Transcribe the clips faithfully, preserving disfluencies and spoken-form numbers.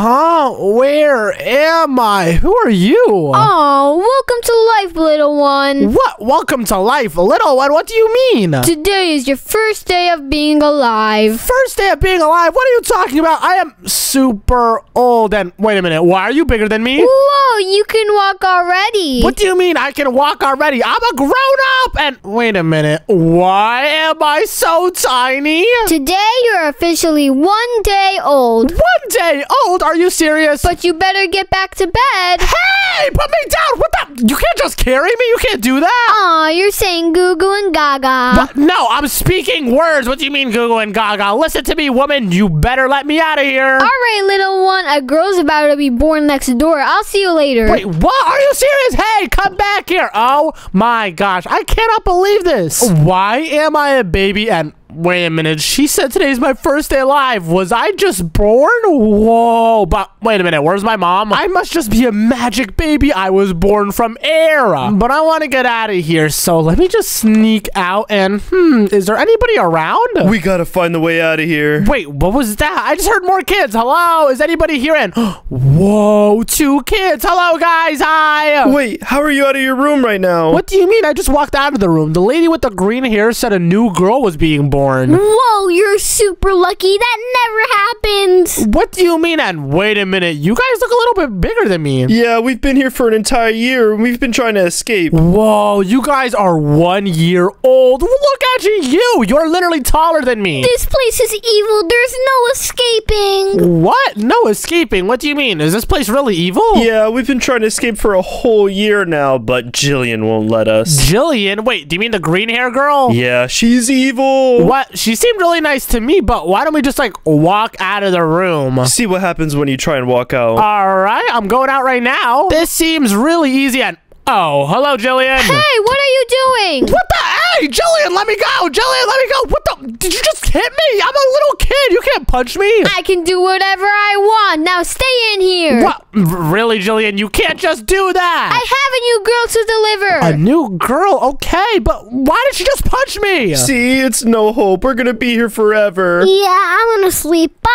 Huh? Where am I? Who are you? Oh, welcome to life, little one. What? Welcome to life, little one? What do you mean? Today is your first day of being alive. First day of being alive? What are you talking about? I am super old and... Wait a minute. Why are you bigger than me? Whoa, you can walk already. What do you mean I can walk already? I'm a grown-up and... Wait a minute. Why am I so tiny? Today, you're officially one day old. One day old? Are you serious? But you better get back to bed. Hey, put me down. What the? You can't just carry me. You can't do that. Aw, you're saying goo goo and gaga. But no, I'm speaking words. What do you mean goo goo and gaga? Listen to me, woman. You better let me out of here. All right, little one. A girl's about to be born next door. I'll see you later. Wait, what? Are you serious? Hey, come back here. Oh, my gosh. I cannot believe this. Why am I a baby and... Wait a minute, she said today's my first day alive. Was I just born? Whoa, but wait a minute, where's my mom? I must just be a magic baby. I was born from air. But I want to get out of here, so let me just sneak out and, hmm, is there anybody around? We gotta find the way out of here. Wait, what was that? I just heard more kids. Hello, is anybody here? And, whoa, two kids. Hello, guys, hi. Wait, how are you out of your room right now? What do you mean? I just walked out of the room. The lady with the green hair said a new girl was being born. Whoa, you're super lucky. That never happens. What do you mean? And wait a minute. You guys look a little bit bigger than me. Yeah, we've been here for an entire year. We've been trying to escape. Whoa, you guys are one year old. Look at you. You're literally taller than me. This place is evil. There's no escaping. What? No escaping? What do you mean? Is this place really evil? Yeah, we've been trying to escape for a whole year now, but Jillian won't let us. Jillian? Wait, do you mean the green hair girl? Yeah, she's evil. What? She seemed really nice to me, but why don't we just, like, walk out of the room? See what happens when you try and walk out. All right, I'm going out right now. This seems really easy and... Oh, hello, Jillian. Hey, what are you doing? What the? Hey, Jillian, let me go. Jillian, let me go. What the? Did you just hit me? I'm a little kid. You can't punch me. I can do whatever I want. Now stay in here. What? Really, Jillian? You can't just do that. I have a new girl to deliver. A new girl? Okay, but why did she just punch me? See, it's no hope. We're going to be here forever. Yeah, I'm going to sleep. Bye.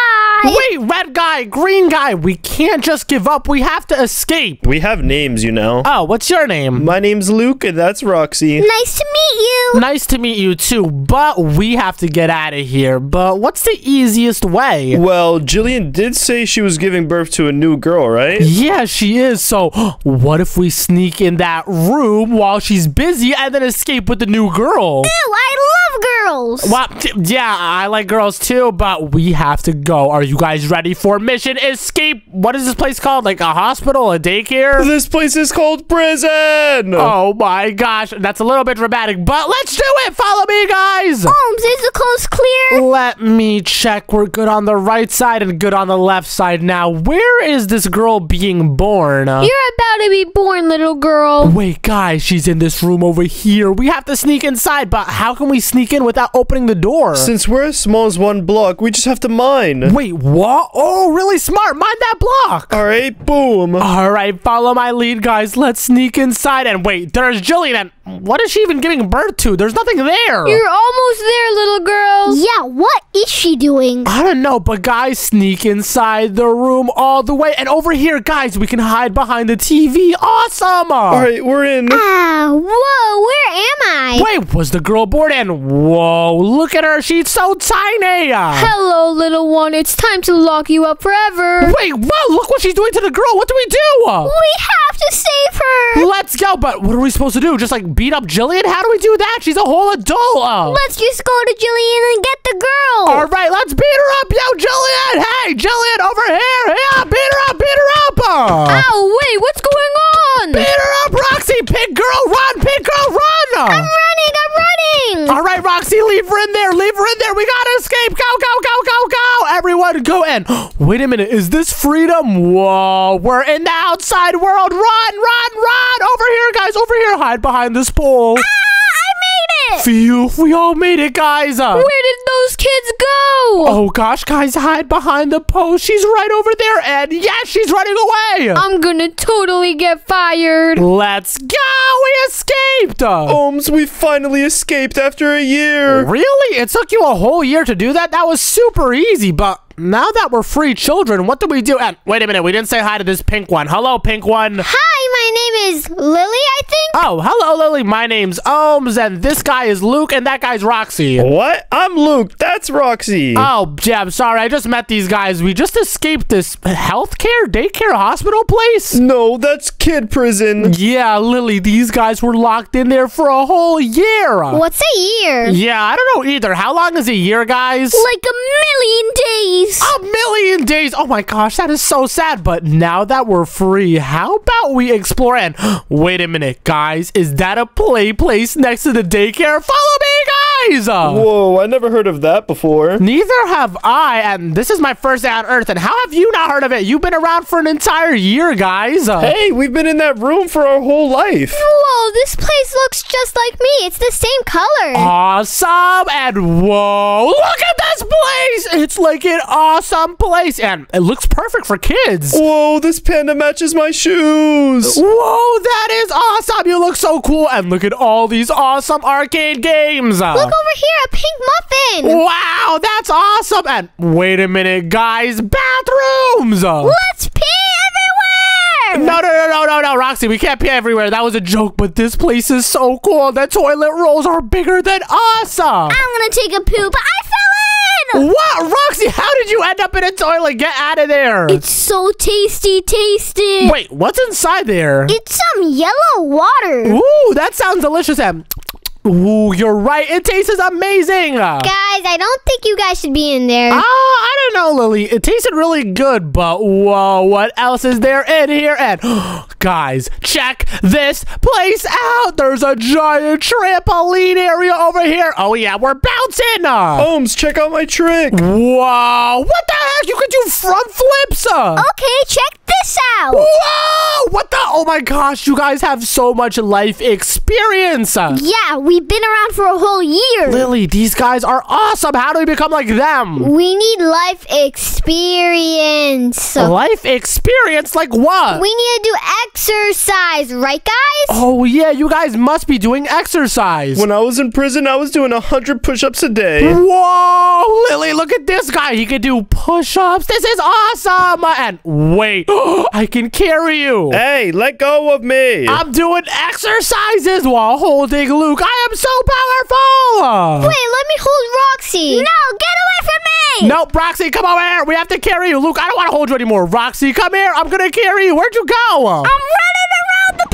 Wait, red guy, green guy. We can't just give up. We have to escape. We have names, you know. Oh, what's your name? My name's Luke, and that's Roxy. Nice to meet you. Nice to meet you, too, but we have to get out of here. But what's the easiest way? Well, Jillian did say she was giving birth to a new girl, right? Yeah, she is. So what if we sneak in that room while she's busy and then escape with the new girl? Ew, I love girls. Well, yeah, I like girls, too, but we have to go. Are you guys ready for mission escape? What is this place called? Like a hospital, a daycare? This place is called prison. Oh my gosh, that's a little bit dramatic, but let's do it. Follow me, guys. Omz, is the coast clear? Let me check. We're good on the right side and good on the left side. Now, where is this girl being born? You're about to be born, little girl. Wait, guys, she's in this room over here. We have to sneak inside, but how can we sneak in without opening the door? Since we're as small as one block, we just have to mine. Wait, what? Oh, really smart. Mine that block. All right, boom. All right, follow my lead, guys. Let's sneak in. Inside and wait, there's Jillian. And what is she even giving birth to? There's nothing there. You're almost there, little girl. Yeah, what is she doing? I don't know, but guys, sneak inside the room all the way. And over here, guys, we can hide behind the T V. Awesome. All right, we're in. Ah, uh, whoa, where am I? Wait, was the girl born? And whoa, look at her. She's so tiny. Hello, little one. It's time to lock you up forever. Wait, whoa, look what she's doing to the girl. What do we do? We have to save her. Let's go, but what are we supposed to do? Just, like, beat up Jillian? How do we do that? She's a whole adult. Let's just go to Jillian and get the girl. All right, let's beat her up. Yo, Jillian. Hey, Jillian, over here. Yeah, beat her up, beat her up. Oh, wait, what's going on? Beat her up, Roxy. Pink girl, run. Pink girl, run. I'm running, I'm running. All right, Roxy, leave her in there. Leave her in there. We gotta escape. Go, go, go, go, go. Everyone, go in. Wait a minute. Is this freedom? Whoa, we're in the outside world. Run, run, run. Over here, guys, over here. Hide behind this pole. Ah, I made it. Phew, we all made it, guys. Where did those kids kids go? Oh gosh, guys, hide behind the post. She's right over there, and yeah, she's running away. I'm gonna totally get fired. Let's go. We escaped. Omz, we finally escaped after a year. Really? It took you a whole year to do that? That was super easy, but now that we're free children, what do we do? And wait a minute, we didn't say hi to this pink one. Hello, pink one. Hi, my name is Lily, I think. Oh, hello, Lily. My name's Omz, and this guy is Luke, and that guy's Roxy. What? I'm Luke. That's Roxy. Oh, yeah, I'm sorry. I just met these guys. We just escaped this healthcare, daycare, hospital place. No, that's kid prison. Yeah, Lily, these guys were locked in there for a whole year. What's a year? Yeah, I don't know either. How long is a year, guys? Like a million days. A million days. Oh my gosh, that is so sad. But now that we're free, how about we explore? And wait a minute, guys, is that a play place next to the daycare? Follow me, guys. Whoa, I never heard of that before. Neither have I, and this is my first day on Earth, and how have you not heard of it? You've been around for an entire year, guys. Uh, hey, we've been in that room for our whole life. Whoa, this place looks just like me. It's the same color. Awesome, and whoa, look at this place. It's like an awesome place, and it looks perfect for kids. Whoa, this panda matches my shoes. Whoa, that is awesome. You look so cool, and look at all these awesome arcade games. Uh, look over here, a pink muffin. Wow, that's awesome. And wait a minute, guys, bathrooms. Let's pee everywhere. No, no, no, no, no, no, Roxy, we can't pee everywhere. That was a joke, but this place is so cool. The toilet rolls are bigger than us. I'm gonna take a poop, but I fell. What? Roxy, how did you end up in a toilet? Get out of there. It's so tasty, tasty. Wait, what's inside there? It's some yellow water. Ooh, that sounds delicious. And ooh, you're right. It tastes amazing. Guys, I don't think you guys should be in there. Oh, uh, I don't know, Lily. It tasted really good, but whoa, what else is there in here? And guys, check this place out. There's a giant trampoline area over here. Oh, yeah, we're bouncing. Uh. Omz, check out my trick. Whoa, what the heck? You could do front flips. Uh. Okay, check this out. Whoa, what the? Oh, my gosh. You guys have so much life experience. Uh. Yeah, we We've been around for a whole year. Lily, these guys are awesome. How do we become like them? We need life experience. Life experience? Like what? We need to do exercise, right, guys? Oh, yeah. You guys must be doing exercise. When I was in prison, I was doing one hundred push-ups a day. Whoa, Lily, look at this guy. He can do push-ups. This is awesome. And wait, I can carry you. Hey, let go of me. I'm doing exercises while holding Luke. I am so powerful! Wait, let me hold Roxy. No, get away from me! Nope, Roxy, come over here. We have to carry you. Luke, I don't want to hold you anymore. Roxy, come here. I'm going to carry you. Where'd you go? I'm running around the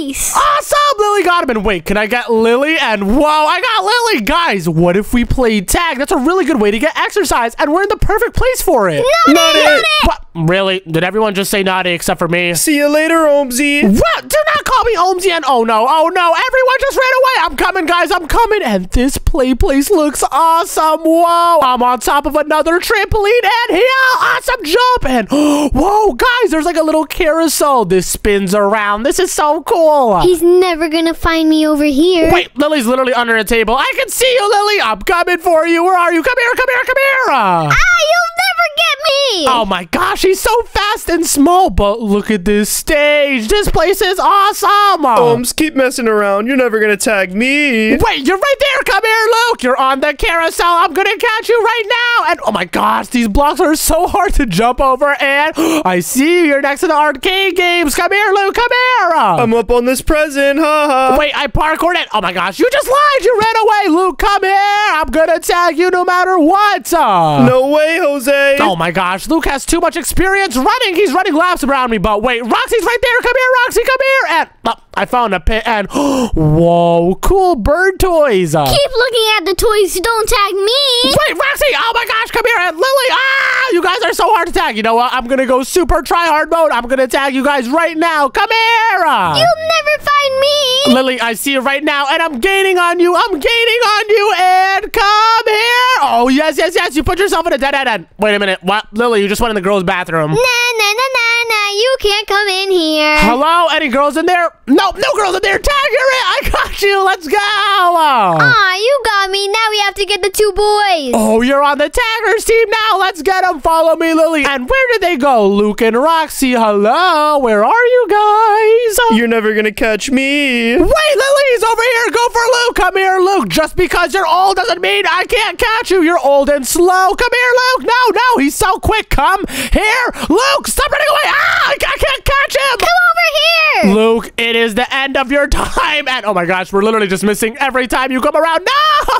place. Awesome. Lily got him. And wait, can I get Lily? And whoa, I got Lily. Guys, what if we played tag? That's a really good way to get exercise. And we're in the perfect place for it. Not, not it. it. What? Really? Did everyone just say naughty except for me? See you later, Omzy. What? Do not call me Omzy. And oh no, oh no, everyone just ran away. I'm coming, guys, I'm coming. And this play place looks awesome. Whoa, I'm on top of another trampoline and here, awesome jump. And whoa, guys, there's like a little carousel. This spins around. This is so cool. He's never gonna find me over here. Wait, Lily's literally under a table. I can see you, Lily. I'm coming for you. Where are you? Come here, come here, come here. Ah, you'll never get me. Oh my gosh. She's so fast and small, but look at this stage. This place is awesome. Omz, keep messing around. You're never going to tag me. Wait, you're right there. Come here, Luke. You're on the carousel. I'm going to catch you right now. And oh my gosh, these blocks are so hard to jump over. And I see you. You're next to the arcade games. Come here, Luke. Come here. I'm up on this present. Ha ha. Wait, I parkoured it. Oh my gosh, you just lied. You ran away. Luke, come here. I'm going to tag you no matter what. No way, Jose. Oh my gosh, Luke has too much experience. Experience running. He's running laps around me, but wait, Roxy's right there. Come here, Roxy. Come here. And uh, I found a pit. And whoa, cool bird toys. Uh, Keep looking at the toys. Don't tag me. Wait, Roxy. Oh my gosh. Come here. And Lily. Ah, you guys are so hard to tag. You know what? I'm going to go super try hard mode. I'm going to tag you guys right now. Come here. Uh, You'll never find me. Lily, I see you right now. And I'm gaining on you. I'm gaining on you. And come here. Oh, yes, yes, yes. You put yourself in a dead end. Wait a minute. What? Lily, you just went in the girls' bathroom. Nah, nah, nah, nah, nah. You can't come in here. Hello? Any girls in there? Nope, no girls in there. Tag, you're it. I got you. Let's go. Aw, you got me. Now we have to get the two boys. Oh, you're on the taggers team now. Let's get them. Follow me, Lily. And where did they go? Luke and Roxy. Hello? Where are you guys? You're never going to catch me. Wait, Lily's over here. Go for Luke. Come here, Luke. Just because you're old doesn't mean I can't catch you. You're old and slow. Come here, Luke. No, no. He's so quick. Come here. Luke, stop running away. Ah, I can't catch him. Come over here. Luke, it is the end of your time. And oh my gosh, we're literally just missing every time you come around.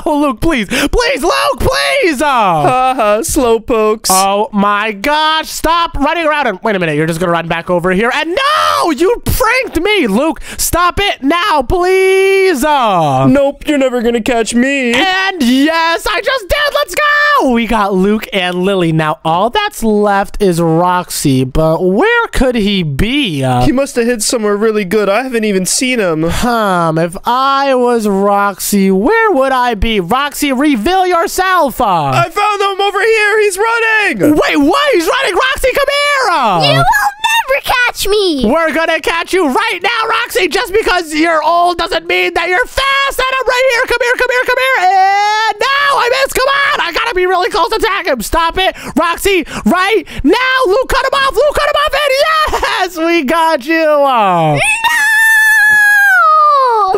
No, Luke, please. Please, Luke, please. Oh. Uh-huh, slow pokes. Oh my gosh. Stop running around. And wait a minute. You're just going to run back over here. And no, you pranked me. Luke, stop it now, please. Oh. Nope, you're never going to catch me. And yes, I just did. Let's go. We got Luke and Lily. Now, all that's left is Roxy, but where could he be? Uh, he must have hid somewhere really good. I haven't even seen him. Um, if I was Roxy, where would I be? Roxy, reveal yourself. Uh, I found him over here. He's running. Wait, what? He's running. Roxy, come here. Uh, you will never catch me. We're going to catch you right now, Roxy. Just because you're old doesn't mean that you're fast. And I'm right here. Come here, come here, come here. And now I missed. Come on. I got to be really close to attack him. Stop it. Roxy, right now. Luke, cut him off. Luke, cut him off. And yes, we got you. Oh. No!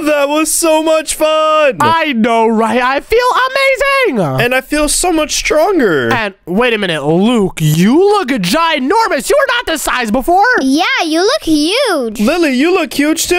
That was so much fun. I know, right? I feel amazing. And I feel so much stronger. And wait a minute, Luke, you look ginormous. You were not this size before. Yeah, you look huge. Lily, you look huge too.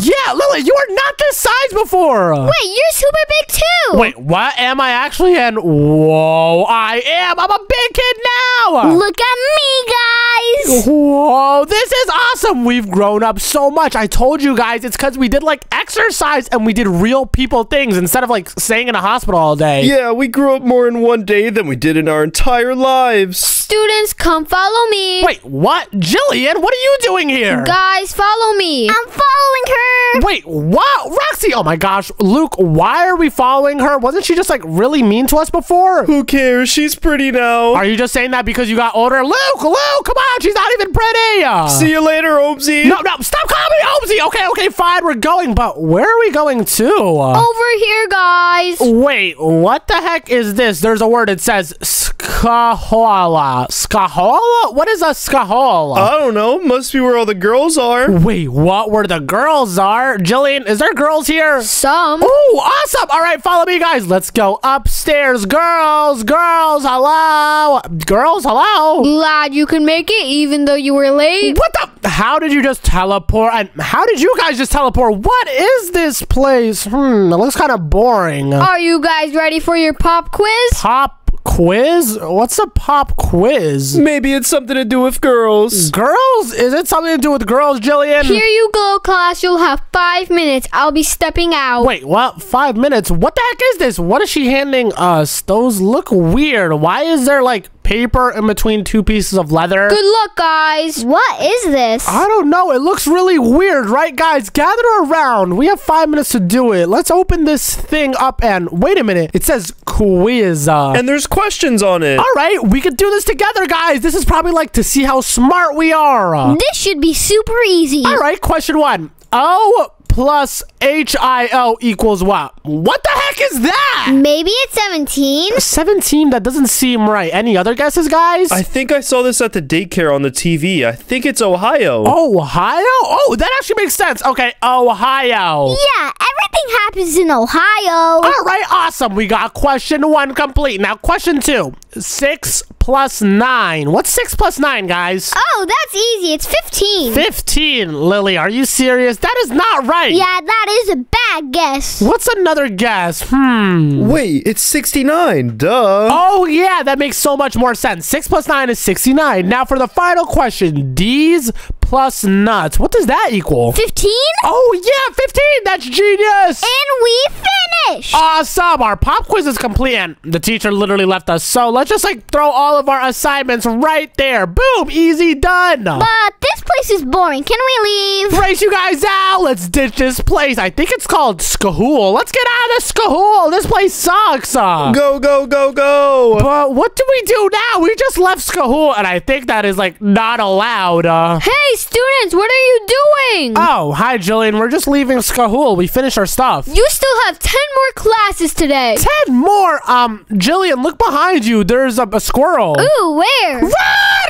Yeah, Lily, you were not this size before. Wait, you're super big too. Wait, what am I actually? And whoa, I am. I'm a big kid now. Look at me, guys. Whoa, this is awesome. We've grown up so much. I told you guys, it's because we did like exercise and we did real people things instead of like staying in a hospital all day. Yeah, we grew up more in one day than we did in our entire lives. Students, come follow me. Wait, what? Jillian, what are you doing here? Guys, follow me. I'm following her. Wait, what? Roxy, oh my gosh. Luke, why are we following her? Wasn't she just like really mean to us before? Who cares? She's pretty now. Are you just saying that because you got older? Luke, Luke, come on. She's not even pretty. Uh, See you later, Omz. No, no, stop calling me Omz. Okay, okay, fine. We're going, but where are we going to? Uh, Over here, guys. Wait, what the heck is this? There's a word. It says Skahola. Skahola? What is a Skahola? I don't know. Must be where all the girls are. Wait, what? Where the girls are? Jillian, is there girls here? Some. Oh, awesome. All right, follow me, guys. Let's go upstairs. Girls, girls, hello. Girls, hello. Glad you can make it even though you were late. What the? How did you just teleport? And how did you guys just teleport? What is this place? Hmm, it looks kind of boring. Are you guys ready for your pop quiz? Pop quiz? What's a pop quiz? Maybe it's something to do with girls. Girls? Is it something to do with girls, Jillian? Here you go, class. You'll have five minutes. I'll be stepping out. Wait, what? Five minutes? What the heck is this? What is she handing us? Those look weird. Why is there, like, paper in between two pieces of leather? Good luck, guys. What is this? I don't know. It looks really weird, right, guys? Gather around. We have five minutes to do it. Let's open this thing up and wait a minute. It says quiz. Uh, and there's questions on it. All right. We could do this together, guys. This is probably like to see how smart we are. Uh, this should be super easy. All right. Question one. Oh, plus H I O equals what? What the heck is that? Maybe it's seventeen. seventeen? That doesn't seem right. Any other guesses, guys? I think I saw this at the daycare on the T V. I think it's Ohio. Ohio? Oh, that actually makes sense. Okay, Ohio. Yeah, everything happens in Ohio. All right, awesome. We got question one complete. Now, question two. Six plus nine. What's six plus nine, guys? Oh, that's easy. It's fifteen. fifteen. Lily, are you serious? That is not right. Yeah, that is a bad guess. What's another guess? Hmm. Wait, it's sixty-nine. Duh. Oh, yeah. That makes so much more sense. six plus nine is sixty-nine. Now for the final question. D's plus nuts. What does that equal? fifteen? Oh, yeah. fifteen. That's genius. And we finished. Awesome. Our pop quiz is complete. And the teacher literally left us. So let's just like throw all of our assignments right there. Boom. Easy done. But this place is boring. Can we leave? Brace you guys out. Let's ditch this place. I think it's called Skahool. Let's get out of Skahool. This place sucks. Uh. Go, go, go, go. But what do we do now? We just left Skahool, and I think that is, like, not allowed. Uh. Hey, students, what are you doing? Oh, hi, Jillian. We're just leaving Skahool. We finished our stuff. You still have ten more classes today. Ten more? Um, Jillian, look behind you. There's a, a squirrel. Ooh, where? Run,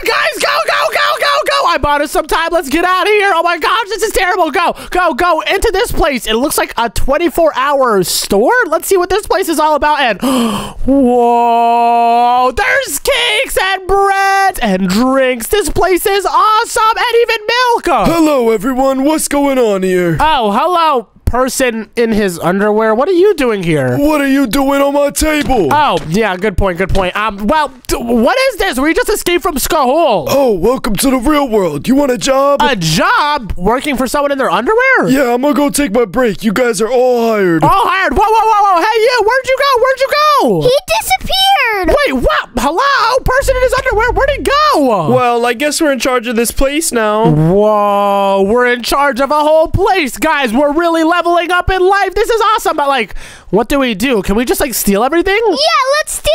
guys, go, go, go, go, go. I bought us some time. Let's get out of here. Oh, my gosh, this is terrible. Go, go, go into this place. It looks like a twenty-four hour store. Let's see what this place is all about. And whoa, there's cakes and bread and drinks. This place is awesome, and even milk. Hello, everyone. What's going on here? Oh, hello. Person in his underwear. What are you doing here? What are you doing on my table? Oh, yeah, good point, good point. Um, well, what is this? We just escaped from Skahool. Oh, welcome to the real world. You want a job? A job? Working for someone in their underwear? Yeah, I'm gonna go take my break. You guys are all hired. All hired? Whoa, whoa, whoa, whoa. Hey, you, where'd you go? Where'd you go? He disappeared. Wait, what? Hello? Person in his underwear, where'd he go? Well, I guess we're in charge of this place now. Whoa, we're in charge of a whole place. Guys, we're really left leveling up in life. This is awesome, but like, what do we do? Can we just like steal everything? Yeah, let's steal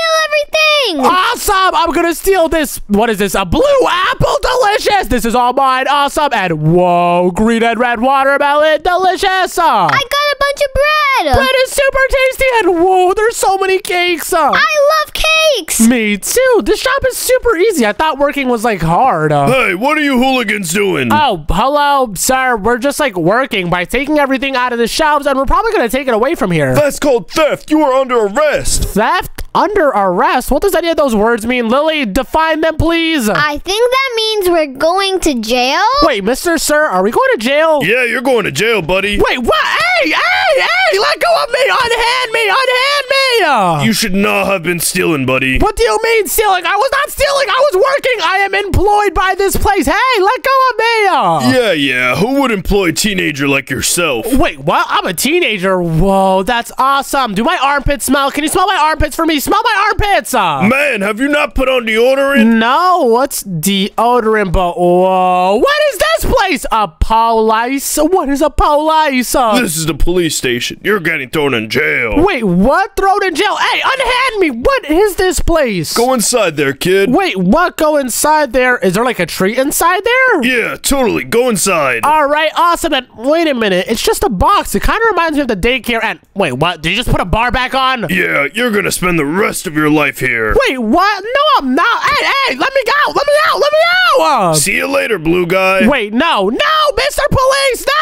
everything. Awesome. I'm gonna steal this. What is this? A blue apple? Delicious. This is all mine. Awesome. And whoa, green and red watermelon. Delicious. Uh, I got a bunch of bread. Bread is super tasty. And whoa, there's so many cakes. Uh, I love cakes. Me too. This shop is super easy. I thought working was like hard. Uh, hey, what are you hooligans doing? Oh, hello, sir. We're just like working by taking everything out of the shelves, and we're probably gonna take it away from here. That's called theft. You are under arrest. Theft? Under arrest? What does any of those words mean? Lily, define them, please. I think that means we're going to jail. Wait, mister, sir, are we going to jail? Yeah, you're going to jail, buddy. Wait, what? Hey, hey, hey, let go of me. Unhand me. Unhand me. Uh, you should not have been stealing, buddy. What do you mean stealing? I was not stealing. I was working. I am employed by this place. Hey, let go of me. Uh. Yeah, yeah. Who would employ a teenager like yourself? Wait, what? I'm a teenager. Whoa, that's awesome. Do my armpits smell? Can you smell my armpits for me? Smell my armpits! Uh. Man, have you not put on deodorant? No, what's deodorant? But whoa, what is this place? A police? What is a police? Uh? This is the police station. You're getting thrown in jail. Wait, what? Thrown in jail? Hey, unhand me! What is this place? Go inside there, kid. Wait, what? Go inside there? Is there like a tree inside there? Yeah, totally. Go inside. All right, awesome. And wait a minute, it's just a box. It kind of reminds me of the daycare. And wait, what? Did you just put a bar back on? Yeah, you're gonna spend the rest of your life here. Wait, what? No, I'm not. Hey, hey, let me go. Let me out. Let me out. Uh, See you later, blue guy. Wait, no. No, mister Police. No.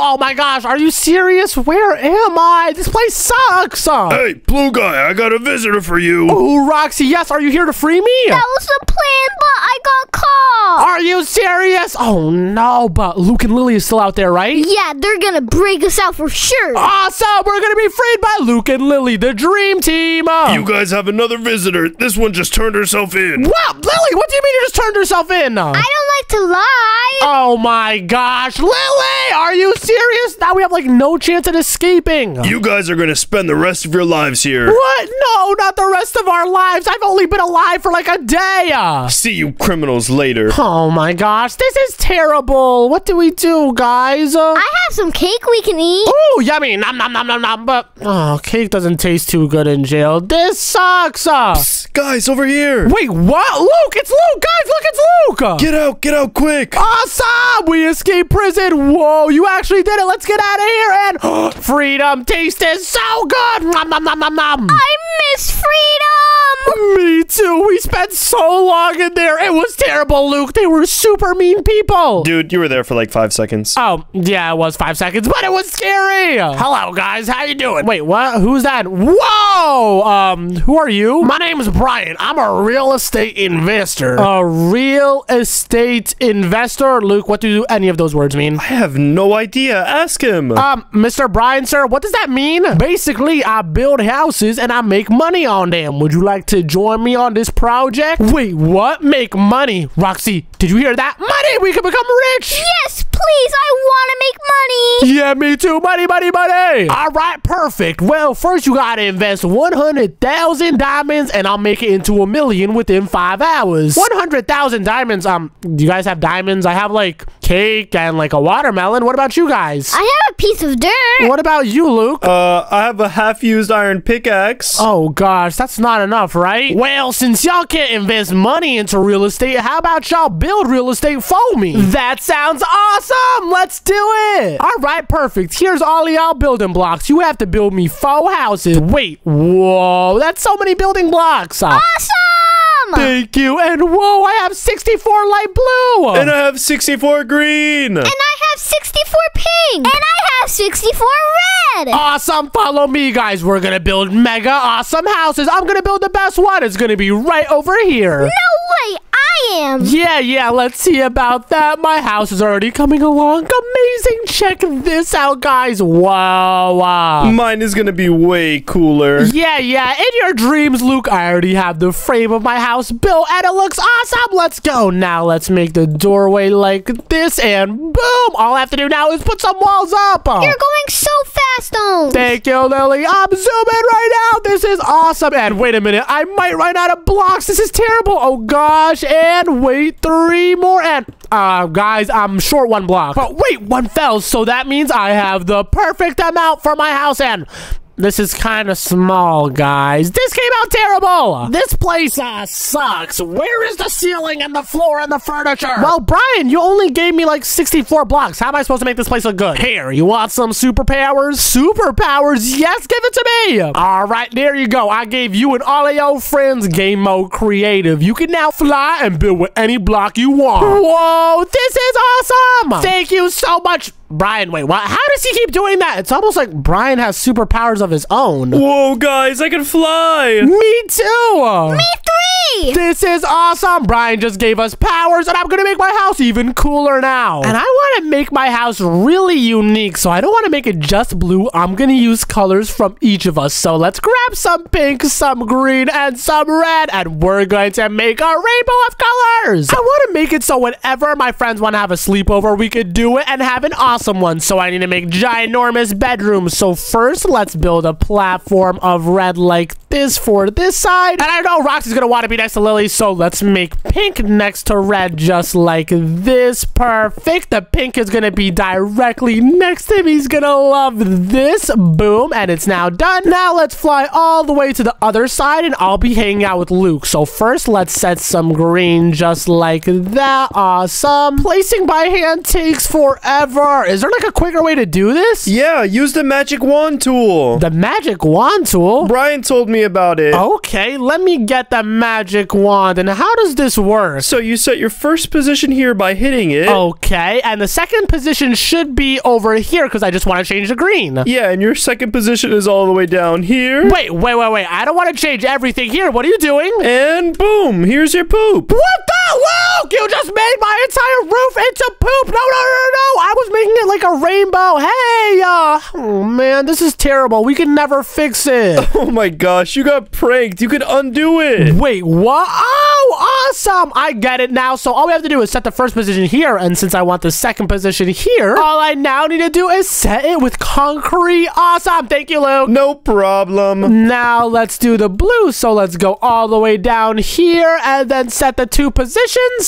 Oh, my gosh. Are you serious? Where am I? This place sucks. Uh, hey, blue guy, I got a visitor for you. Oh, Roxy, yes. Are you here to free me? That was the plan, but I got caught. Are you serious? Oh, no, but Luke and Lily is still out there, right? Yeah, they're going to break us out for sure. Awesome. We're going to be freed by Luke and Lily, the dream team. Uh, you guys have another visitor. This one just turned herself in. What? Lily, what do you mean you just turned herself in? I don't like to lie. Oh, my gosh. Lily, are you serious? Now we have, like, no chance at escaping. You guys are going to spend the rest of your lives here. What? No, not the rest of our lives. I've only been alive for, like, a day. See you criminals later. Oh, my gosh. This is terrible. What do we do, guys? Uh, I have some cake we can eat. Oh, yummy. Nom, nom, nom, nom, nom. But, oh, cake doesn't taste too good in jail. This This sucks. Uh. Psst, guys, over here. Wait, what? Luke, it's Luke. Guys, look, it's Luke. Uh. Get out, get out quick. Awesome. We escaped prison. Whoa, you actually did it. Let's get out of here. And oh, freedom tasted so good. Nom, nom, nom, nom, nom. I miss freedom. Me too. We spent so long in there. It was terrible, Luke. They were super mean people. Dude, you were there for like five seconds. Oh, yeah, it was five seconds, but it was scary. Hello, guys. How you doing? Wait, what? Who's that? Whoa. Um. Who are you? My name is Brian. I'm a real estate investor. A real estate investor? Luke, what do any of those words mean? I have no idea. Ask him. Um, mister Brian, sir, what does that mean? Basically, I build houses and I make money on them. Would you like to join me on this project? Wait, what? Make money? Roxy, did you hear that? Money! We can become rich! Yes, please! Please, I want to make money. Yeah, me too. Money, money, money. All right, perfect. Well, first you got to invest one hundred thousand diamonds, and I'll make it into a million within five hours. one hundred thousand diamonds. Um, do you guys have diamonds? I have, like, cake and, like, a watermelon. What about you guys? I have a piece of dirt. What about you, Luke? Uh, I have a half-used iron pickaxe. Oh, gosh. That's not enough, right? Well, since y'all can't invest money into real estate, how about y'all build real estate for me? That sounds awesome. Let's do it. All right, perfect. Here's all y'all building blocks. You have to build me four houses. Wait, whoa. That's so many building blocks. Awesome. Thank you. And whoa, I have sixty-four light blue. And I have sixty-four green. And I have sixty-four pink. And I have sixty-four red. Awesome. Follow me, guys. We're going to build mega awesome houses. I'm going to build the best one. It's going to be right over here. No way. I am. Yeah, yeah. Let's see about that. My house is already coming along. Amazing. Check this out, guys. Wow. wow. Mine is going to be way cooler. Yeah, yeah. In your dreams, Luke, I already have the frame of my house built, and it looks awesome. Let's go. Now let's make the doorway like this, and boom. All I have to do now is put some walls up. You're going so fast, Omz. Thank you, Lily. I'm zooming right now. This is awesome. And wait a minute. I might run out of blocks. This is terrible. Oh, gosh. And wait, three more. And, uh, guys, I'm short one block. But wait, one fell. So that means I have the perfect amount for my house, and this is kind of small, guys. This came out terrible. This place uh, sucks. Where is the ceiling and the floor and the furniture? Well, Brian, you only gave me like sixty-four blocks. How am I supposed to make this place look good? Here, you want some superpowers? Superpowers? Yes, give it to me. All right, there you go. I gave you and all of your friends Game Mode Creative. You can now fly and build with any block you want. Whoa, this is awesome. Thank you so much, Brian. Wait, what? How does he keep doing that? It's almost like Brian has superpowers of his own. Whoa, guys, I can fly. Me too. Me three. This is awesome. Brian just gave us powers, and I'm going to make my house even cooler now. And I want to make my house really unique, so I don't want to make it just blue. I'm going to use colors from each of us. So let's grab some pink, some green, and some red, and we're going to make a rainbow of colors. I want to make it so whenever my friends want to have a sleepover, we could do it and have an awesome someone, so I need to make ginormous bedrooms. So first, let's build a platform of red like this for this side. And I know Roxy's gonna want to be next to Lily, so let's make pink next to red just like this. Perfect. The pink is gonna be directly next to him. He's gonna love this. Boom. And it's now done. Now let's fly all the way to the other side, and I'll be hanging out with Luke. So first, let's set some green just like that. Awesome. Placing by hand takes forever. Is there like a quicker way to do this? Yeah, use the magic wand tool. The magic wand tool? Brian told me about it. Okay, let me get the magic wand. And how does this work? So you set your first position here by hitting it. Okay, and the second position should be over here because I just want to change the green. Yeah, and your second position is all the way down here. Wait, wait, wait, wait. I don't want to change everything here. What are you doing? And boom, here's your poop. What the? Luke, you just made my entire roof into poop. No, no, no, no. I was making it like a rainbow. Hey, uh, oh man, this is terrible. We can never fix it. Oh my gosh, you got pranked. You can undo it. Wait, what? Oh, awesome. I get it now. So all we have to do is set the first position here. And since I want the second position here, all I now need to do is set it with concrete. Awesome. Thank you, Luke. No problem. Now let's do the blue. So let's go all the way down here and then set the two positions.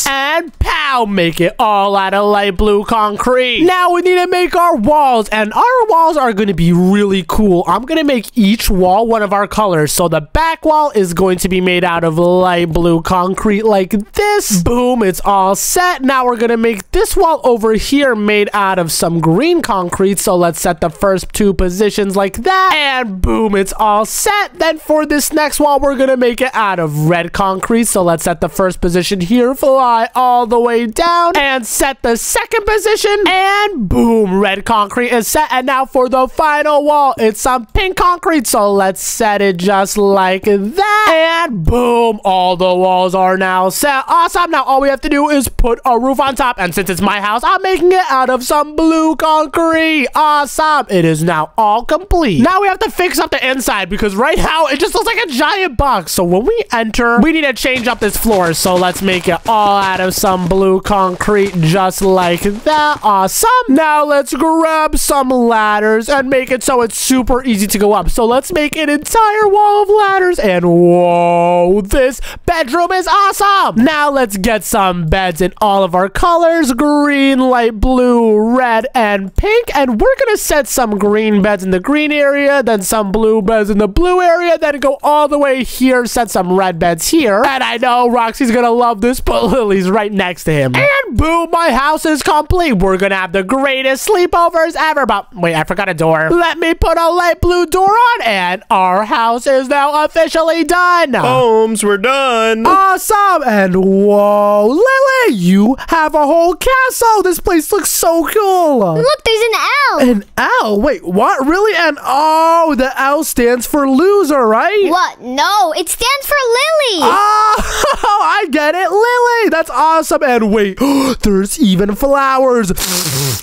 And pow, make it all out of light blue concrete. Now we need to make our walls, and our walls are going to be really cool. I'm going to make each wall one of our colors. So the back wall is going to be made out of light blue concrete like this. Boom, it's all set. Now we're going to make this wall over here made out of some green concrete. So let's set the first two positions like that, and boom, it's all set. Then for this next wall, we're going to make it out of red concrete. So let's set the first position here, fly all the way down, and set the second position, and boom, red concrete is set. And now for the final wall, it's some pink concrete. So let's set it just like that, and boom, all the walls are now set. Awesome. Now all we have to do is put a roof on top, and since it's my house, I'm making it out of some blue concrete. Awesome. It is now all complete. Now we have to fix up the inside, because right now it just looks like a giant box. So when we enter, we need to change up this floor. So let's make you all out of some blue concrete just like that. Awesome. Now let's grab some ladders and make it so it's super easy to go up. So let's make an entire wall of ladders, and whoa, this bedroom is awesome. Now let's get some beds in all of our colors, green, light blue, red, and pink. And we're gonna set some green beds in the green area, then some blue beds in the blue area, then go all the way here, set some red beds here. And I know Roxy's gonna love this, but Lily's right next to him. And boom, my house is complete. We're gonna have the greatest sleepovers ever. But wait, I forgot a door. Let me put a light blue door on, and our house is now officially done. Omz, we're done. Awesome. And whoa, Lily, you have a whole castle. This place looks so cool. Look, there's an L. An L? Wait, what? Really? And oh, the L stands for loser, right? What? No, it stands for Lily. Oh, I get it. Lily, that's awesome. And wait, there's even flowers.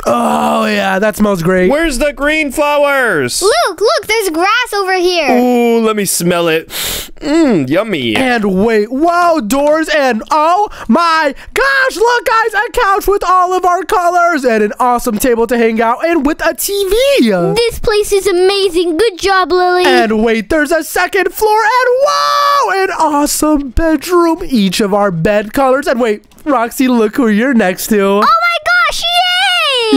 Oh, yeah, that smells great. Where's the green flowers? Luke, look, there's grass over here. Ooh, let me smell it. Mmm, yummy. And wait, whoa, doors, and oh my gosh, look, guys, a couch with all of our colors and an awesome table to hang out and with a T V. This place is amazing. Good job, Lily. And wait, there's a second floor, and whoa, an awesome bedroom. Each of our bed colors. And wait, Roxy, look who you're next to. Oh my gosh, yay!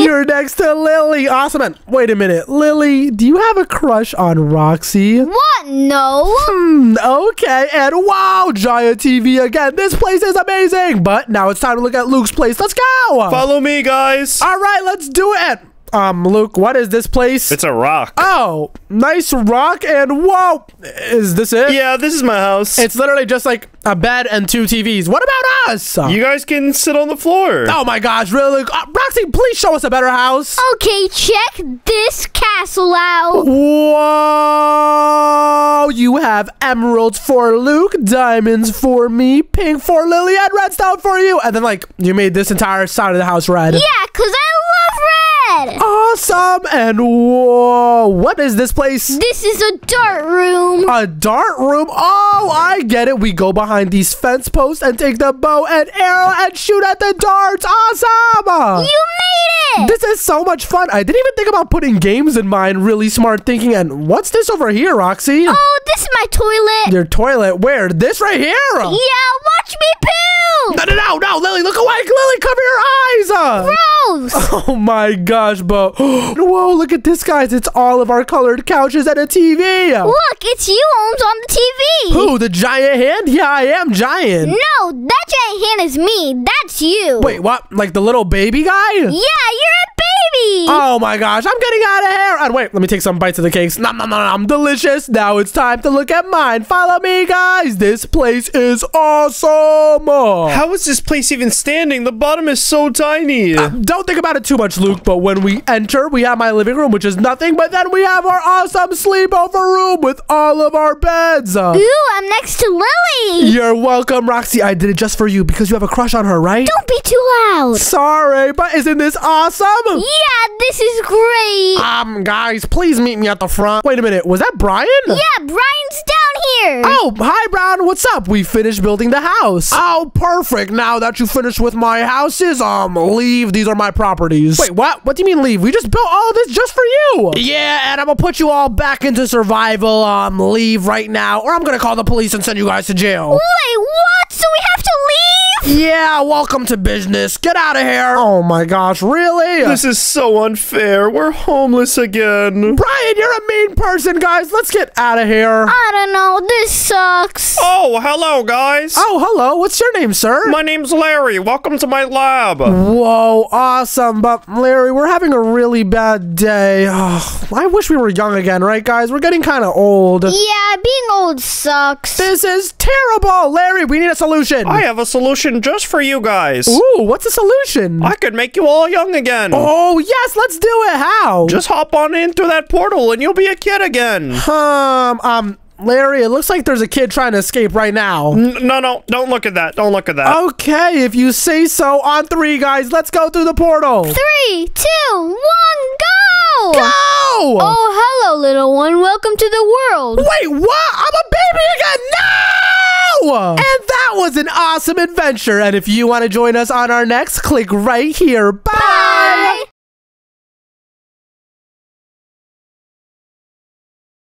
You're next to Lily. Awesome. And wait a minute, Lily, do you have a crush on Roxy? What? No. Hmm, okay. And wow, giant T V again. This place is amazing. But now it's time to look at Luke's place. Let's go. Follow me, guys. All right, let's do it. Um, Luke, what is this place? It's a rock. Oh, nice rock. And whoa, is this it? Yeah, this is my house. It's literally just like a bed and two T Vs. What about us? You guys can sit on the floor. Oh my gosh, really? Uh, Roxy, please show us a better house. Okay, check this castle out. Whoa, you have emeralds for Luke, diamonds for me, pink for Lily, and redstone for you. And then like, you made this entire side of the house red. Yeah, because I love red. Awesome. And whoa, what is this place? This is a dart room. A dart room? Oh, I get it. We go behind these fence posts and take the bow and arrow and shoot at the darts. Awesome. You made it. This is so much fun. I didn't even think about putting games in mine. Really smart thinking. And what's this over here, Roxy? Oh, this is my toilet. Your toilet? Where? This right here? Yeah, watch me poo. No, no, no, no. Lily, look away. Lily, cover your eyes. Gross. Oh, my God. But whoa, look at this, guys. It's all of our colored couches and a T V. Look, it's you, Omz, on the T V. Who, the giant hand? Yeah, I am giant. No, that giant hand is me. That's you. Wait, what? Like the little baby guy? Yeah, you're a baby. Oh my gosh, I'm getting out of here. And wait, let me take some bites of the cakes. Nom, nom, nom, nom. Delicious. Now it's time to look at mine. Follow me, guys. This place is awesome. How is this place even standing? The bottom is so tiny. Uh, don't think about it too much, Luke, but when we enter, we have my living room, which is nothing, but then we have our awesome sleepover room with all of our beds. Ooh, I'm next to Lily. You're welcome, Roxy. I did it just for you because you have a crush on her, right? Don't be too loud. Sorry, but isn't this awesome? Yeah, this is great. Um, guys, please meet me at the front. Wait a minute. Was that Brian? Yeah, Brian's down here. Oh, hi, Brian. What's up? We finished building the house. Oh, perfect. Now that you finished with my houses, um, leave. These are my properties. Wait, what? What do you mean leave? We just built all this just for you. Yeah, and I'm gonna put you all back into survival. Um, leave right now, or I'm gonna call the police and send you guys to jail. Wait, what? So we have to leave? Yeah, welcome to business. Get out of here. Oh my gosh, really? This is so unfair. We're homeless again. Brian, you're a mean person, guys. Let's get out of here. I don't know. This sucks. Oh, hello, guys. Oh, hello. What's your name, sir? My name's Larry. Welcome to my lab. Whoa, awesome. But Larry, we're having a really bad day. Oh, I wish we were young again, right, guys? We're getting kind of old. Yeah, being old sucks. This is terrible. Larry, we need a solution. I have a solution just for you guys. Ooh, what's a solution? I could make you all young again. Oh, yes, let's do it. How? Just hop on in through that portal and you'll be a kid again. Um, um... Larry, it looks like there's a kid trying to escape right now. No, no, don't look at that. Don't look at that. Okay, if you say so. On three, guys, let's go through the portal. Three, two, one, go! Go! Oh, hello, little one. Welcome to the world. Wait, what? I'm a baby again! No! And that was an awesome adventure. And if you want to join us on our next, click right here. Bye. Bye.